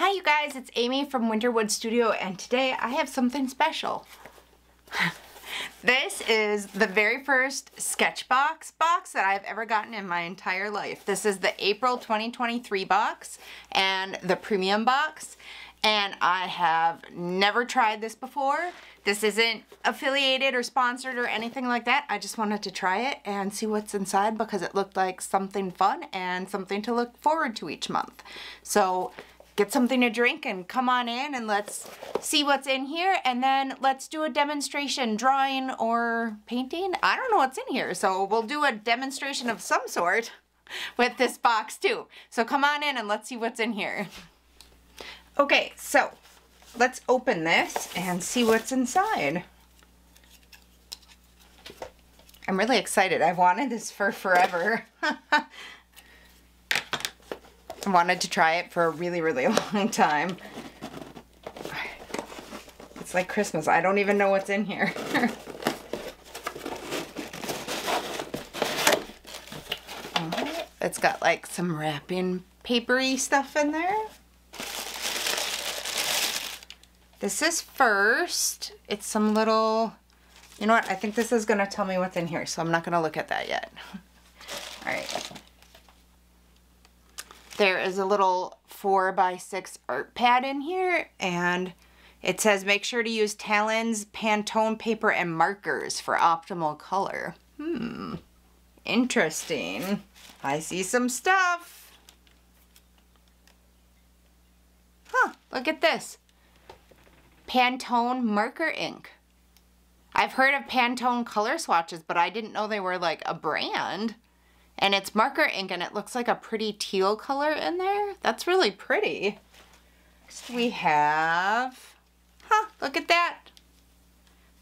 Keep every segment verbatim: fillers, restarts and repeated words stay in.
Hi you guys, it's Amy from Winterwood Studio, and today I have something special. This is the very first Sketchbox box that I've ever gotten in my entire life. This is the April twenty twenty-three box and the premium box, and I have never tried this before. This isn't affiliated or sponsored or anything like that. I just wanted to try it and see what's inside because it looked like something fun and something to look forward to each month. So get something to drink and come on in and let's see what's in here, and then let's do a demonstration drawing or painting. I don't know what's in here, so we'll do a demonstration of some sort with this box too. So come on in and let's see what's in here. Okay, so let's open this and see what's inside. I'm really excited. I've wanted this for forever. I wanted to try it for a really, really long time. It's like Christmas. I don't even know what's in here. Right. It's got like some wrapping papery stuff in there. This is first. It's some little, you know what? I think this is gonna tell me what's in here, so I'm not gonna look at that yet. All right. There is a little four by six art pad in here, and it says make sure to use Talens, Pantone paper, and markers for optimal color. Hmm, interesting. I see some stuff. Huh, look at this. Pantone marker ink. I've heard of Pantone color swatches, but I didn't know they were like a brand. And it's marker ink, and it looks like a pretty teal color in there. That's really pretty. Next we have, huh, look at that.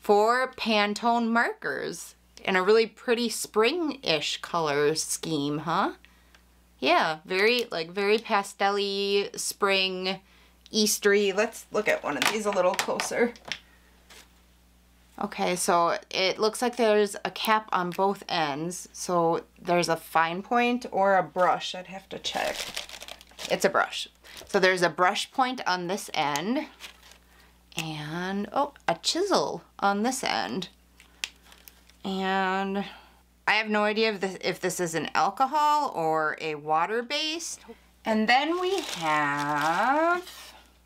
Four Pantone markers in a really pretty spring-ish color scheme, huh? Yeah, very, like, very pastel-y, spring, Eastery. Let's look at one of these a little closer. Okay, so it looks like there's a cap on both ends, so there's a fine point or a brush. I'd have to check. It's a brush. So there's a brush point on this end, and oh, a chisel on this end. And I have no idea if this, if this is an alcohol or a water-based. And then we have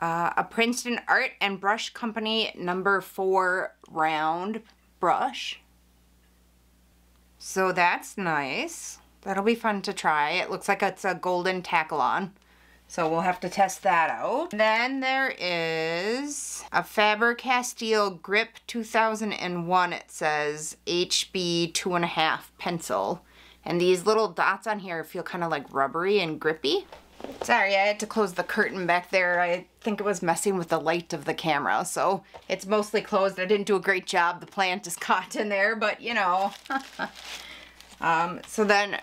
Uh, a Princeton Art and Brush Company number four round brush. So that's nice. That'll be fun to try. It looks like it's a golden tackle-on, so we'll have to test that out. Then there is a Faber-Castell Grip two thousand one, it says H B two and a half pencil. And these little dots on here feel kind of like rubbery and grippy. Sorry, I had to close the curtain back there. I think it was messing with the light of the camera, so it's mostly closed. I didn't do a great job. The plant is caught in there, but you know. um, so then,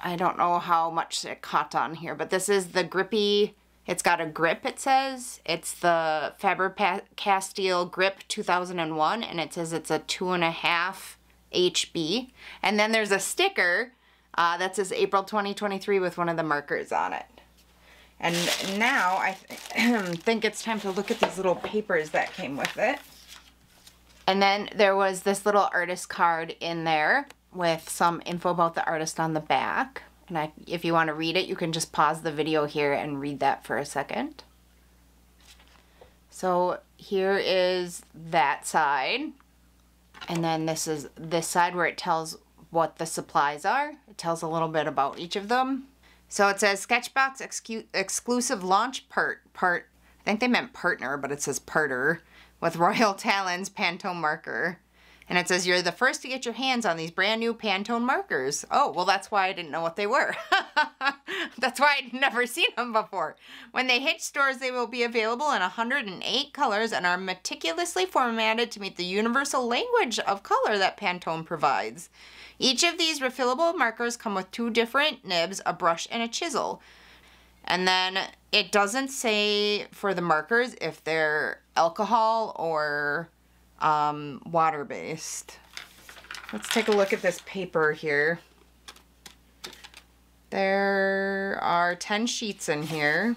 I don't know how much it caught on here, but this is the grippy, it's got a grip, it says. It's the Faber-Castell Grip two thousand one, and it says it's a two and a half H B. And then there's a sticker uh, that says April twenty twenty-three with one of the markers on it. And now I th think it's time to look at these little papers that came with it. And then there was this little artist card in there with some info about the artist on the back. And I, if you want to read it, you can just pause the video here and read that for a second. So here is that side. And then this is this side where it tells what the supplies are. It tells a little bit about each of them. So it says Sketchbox excu exclusive launch part, part, I think they meant partner, but it says partner, with Royal Talens Pantone marker. And it says you're the first to get your hands on these brand new Pantone markers. Oh, well that's why I didn't know what they were. That's why I'd never seen them before. When they hit stores, they will be available in one hundred eight colors and are meticulously formatted to meet the universal language of color that Pantone provides. Each of these refillable markers come with two different nibs, a brush, and a chisel. And then it doesn't say for the markers if they're alcohol or um, water-based. Let's take a look at this paper here. There are ten sheets in here.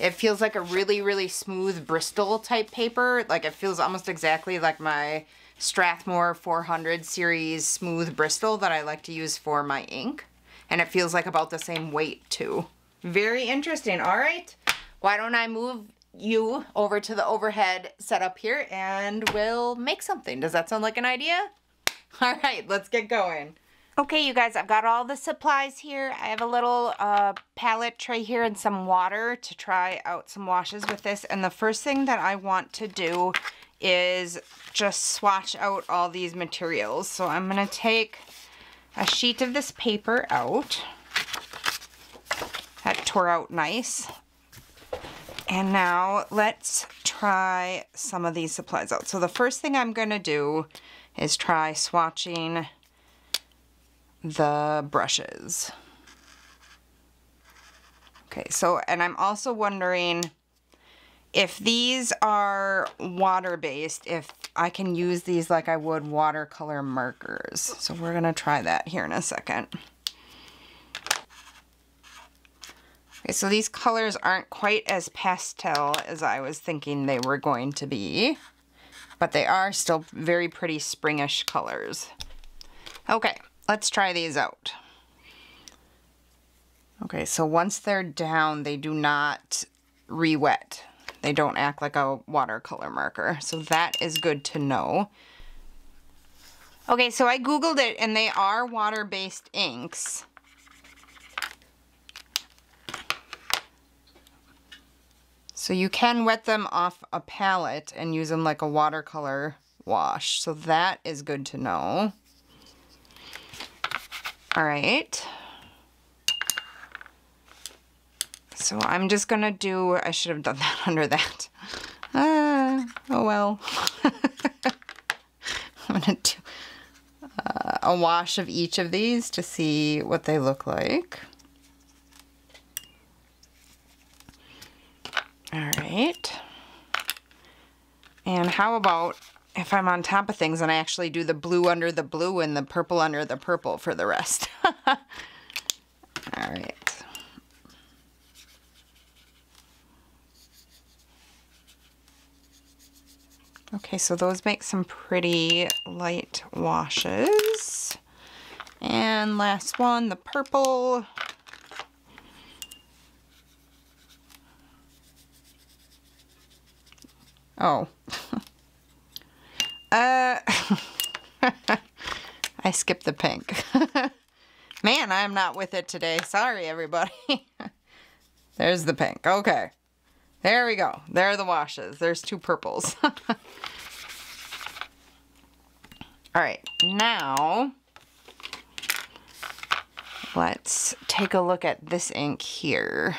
It feels like a really, really smooth Bristol type paper. Like it feels almost exactly like my Strathmore four hundred series smooth Bristol that I like to use for my ink. And it feels like about the same weight too. Very interesting. All right, why don't I move you over to the overhead setup here and we'll make something. Does that sound like an idea? All right, let's get going. Okay, you guys, I've got all the supplies here. I have a little uh, palette tray here and some water to try out some washes with this. And the first thing that I want to do is just swatch out all these materials. So I'm gonna take a sheet of this paper out. That tore out nice. And now let's try some of these supplies out. So the first thing I'm gonna do is try swatching the brushes. Okay, so, and I'm also wondering if these are water-based, if I can use these like I would watercolor markers. So we're gonna try that here in a second. Okay, so these colors aren't quite as pastel as I was thinking they were going to be, but they are still very pretty springish colors. Okay. Let's try these out. Okay, so once they're down, they do not re-wet. They don't act like a watercolor marker. So that is good to know. Okay, so I Googled it and they are water-based inks. So you can wet them off a palette and use them like a watercolor wash. So that is good to know. All right, so I'm just gonna do, I should have done that under that. Uh, oh well. I'm gonna do uh, a wash of each of these to see what they look like. All right, and how about if I'm on top of things and I actually do the blue under the blue and the purple under the purple for the rest. All right. Okay, so those make some pretty light washes. And last one, the purple. Oh. Uh, I skipped the pink. Man, I'm not with it today. Sorry, everybody. There's the pink. Okay. There we go. There are the washes. There's two purples. All right. Now, let's take a look at this ink here.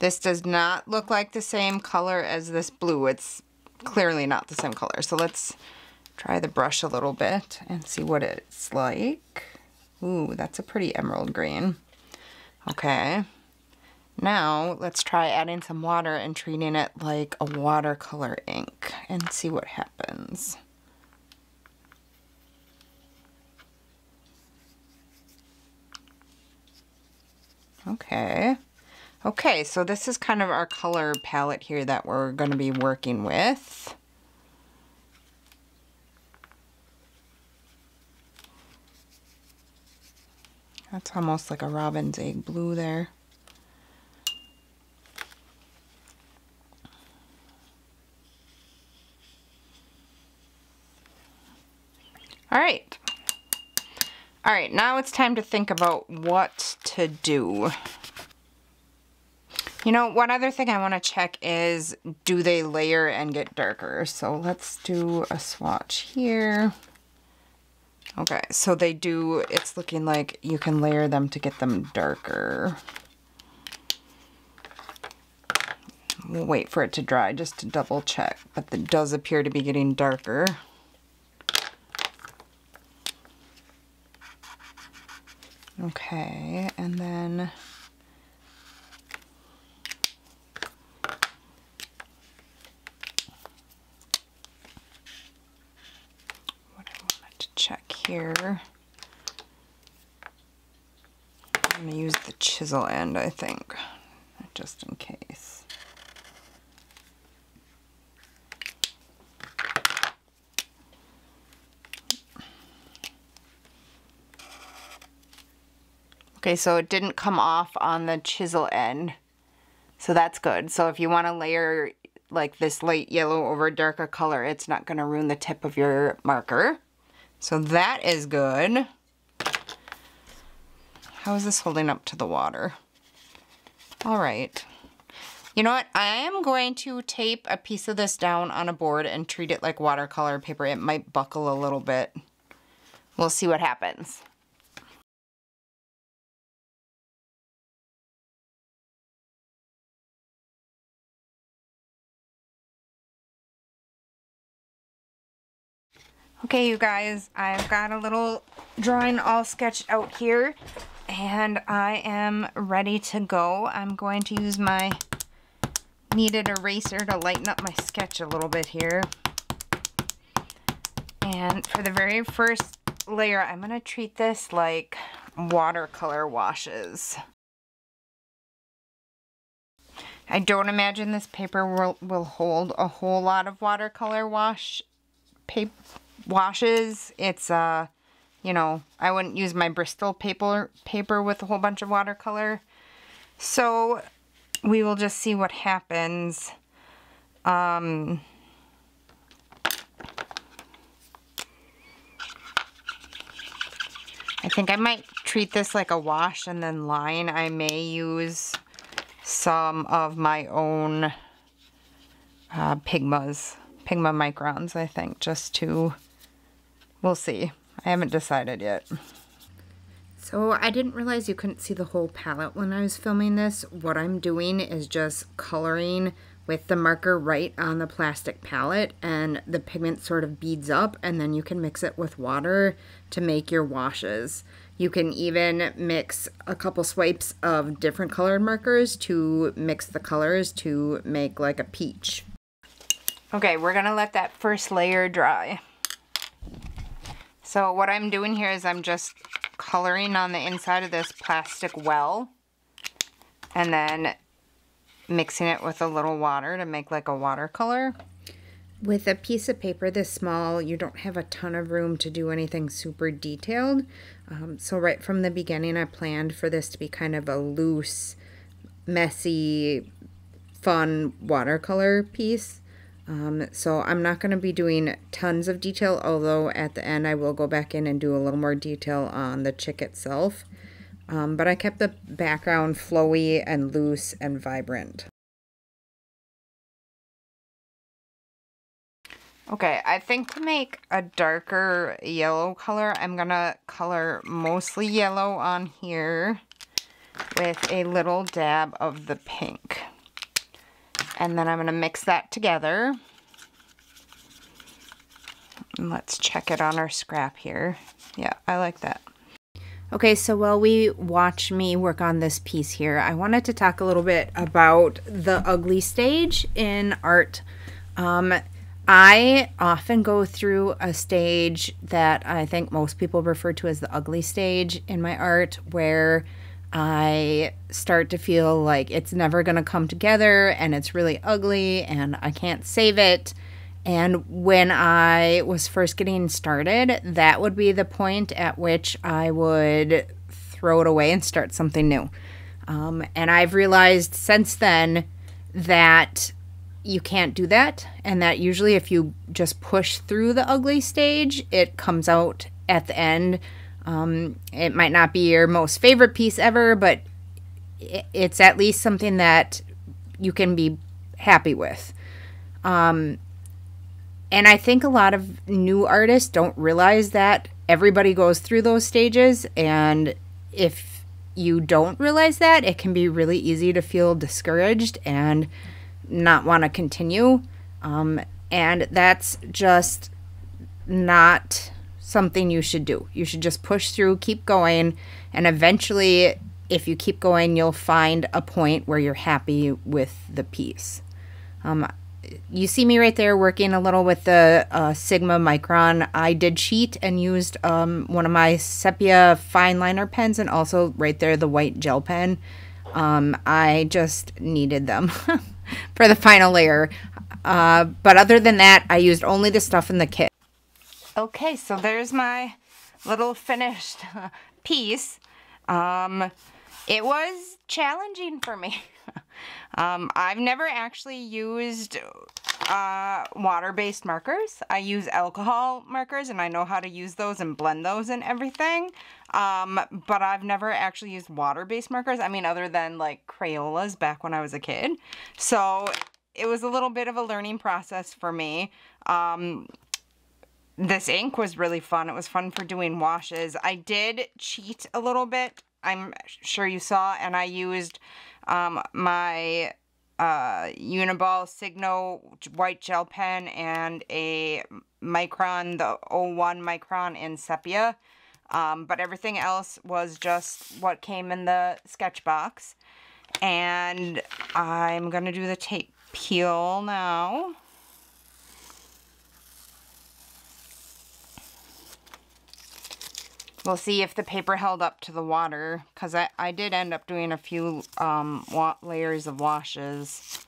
This does not look like the same color as this blue. It's clearly not the same color. So let's try the brush a little bit and see what it's like. Ooh, that's a pretty emerald green. Okay. Now let's try adding some water and treating it like a watercolor ink and see what happens. Okay. Okay, so this is kind of our color palette here that we're going to be working with. That's almost like a robin's egg blue there. All right. All right, now it's time to think about what to do. You know, one other thing I want to check is, do they layer and get darker? So let's do a swatch here. Okay, so they do, it's looking like you can layer them to get them darker. We'll wait for it to dry just to double check, but it does appear to be getting darker. Okay, and then check here. I'm going to use the chisel end, I think, just in case. Okay, so it didn't come off on the chisel end, so that's good. So if you want to layer like this light yellow over darker color, it's not going to ruin the tip of your marker. So that is good. How is this holding up to the water? All right. You know what? I am going to tape a piece of this down on a board and treat it like watercolor paper. It might buckle a little bit. We'll see what happens. Okay, you guys, I've got a little drawing all sketched out here, and I am ready to go. I'm going to use my kneaded eraser to lighten up my sketch a little bit here. And for the very first layer, I'm going to treat this like watercolor washes. I don't imagine this paper will, will hold a whole lot of watercolor wash paper. washes. It's, uh, you know, I wouldn't use my Bristol paper, paper with a whole bunch of watercolor. So we will just see what happens. Um, I think I might treat this like a wash and then line. I may use some of my own uh, Pigmas, Pigma Microns, I think, just to... We'll see. I haven't decided yet. So I didn't realize you couldn't see the whole palette when I was filming this. What I'm doing is just coloring with the marker right on the plastic palette, and the pigment sort of beads up, and then you can mix it with water to make your washes. You can even mix a couple swipes of different colored markers to mix the colors to make like a peach. Okay, we're gonna let that first layer dry. So what I'm doing here is I'm just coloring on the inside of this plastic well and then mixing it with a little water to make like a watercolor. With a piece of paper this small, you don't have a ton of room to do anything super detailed. Um, so right from the beginning, I planned for this to be kind of a loose, messy, fun watercolor piece. Um, so I'm not going to be doing tons of detail, although at the end I will go back in and do a little more detail on the chick itself. Um, but I kept the background flowy and loose and vibrant. Okay, I think to make a darker yellow color, I'm going to color mostly yellow on here with a little dab of the pink. And then I'm going to mix that together. And let's check it on our scrap here. Yeah, I like that. Okay, so while we watch me work on this piece here, I wanted to talk a little bit about the ugly stage in art. Um, I often go through a stage that I think most people refer to as the ugly stage in my art, where I start to feel like it's never going to come together and it's really ugly and I can't save it. And when I was first getting started, that would be the point at which I would throw it away and start something new. Um, and I've realized since then that you can't do that, and that usually if you just push through the ugly stage, it comes out at the end. Um, it might not be your most favorite piece ever, but it's at least something that you can be happy with. Um, and I think a lot of new artists don't realize that everybody goes through those stages. And if you don't realize that, it can be really easy to feel discouraged and not want to continue. Um, and that's just not... something you should do. You should just push through, keep going, and eventually, if you keep going, you'll find a point where you're happy with the piece. Um, you see me right there working a little with the uh, Sigma Micron. I did cheat and used um, one of my sepia fine liner pens and also right there the white gel pen. Um, I just needed them for the final layer. Uh, but other than that, I used only the stuff in the kit. Okay, so there's my little finished piece. Um, it was challenging for me. Um, I've never actually used uh, water-based markers. I use alcohol markers, and I know how to use those and blend those and everything. Um, but I've never actually used water-based markers. I mean, other than like Crayola's back when I was a kid. So it was a little bit of a learning process for me. Um, this ink was really fun. It was fun for doing washes. I did cheat a little bit, I'm sure you saw, and I used um, my uh, Uni-ball Signo white gel pen and a Micron, the oh one Micron in sepia. Um, but everything else was just what came in the Sketchbox. And I'm going to do the tape peel now. We'll see if the paper held up to the water, because I, I did end up doing a few um, wa layers of washes.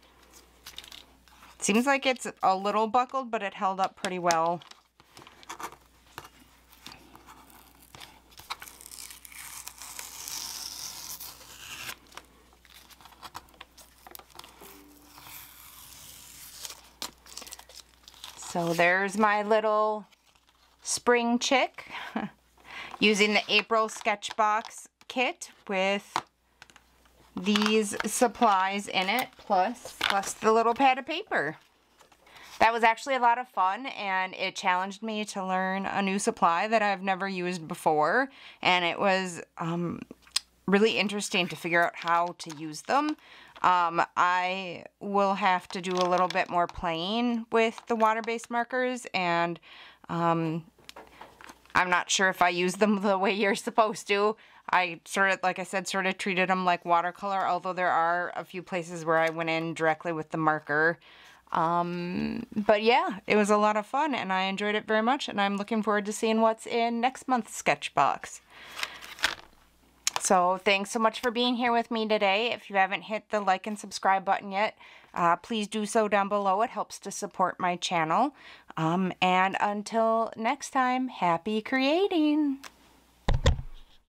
It seems like it's a little buckled, but it held up pretty well. So there's my little spring chick. Using the April Sketchbox kit with these supplies in it, plus, plus the little pad of paper. That was actually a lot of fun, and it challenged me to learn a new supply that I've never used before, and it was um, really interesting to figure out how to use them. Um, I will have to do a little bit more playing with the water-based markers, and um, I'm not sure if I use them the way you're supposed to. I sort of, like I said, sort of treated them like watercolor, although there are a few places where I went in directly with the marker. Um, but yeah, it was a lot of fun, and I enjoyed it very much, and I'm looking forward to seeing what's in next month's Sketchbox. So thanks so much for being here with me today. If you haven't hit the like and subscribe button yet, uh, please do so down below. It helps to support my channel. Um, and until next time, happy creating!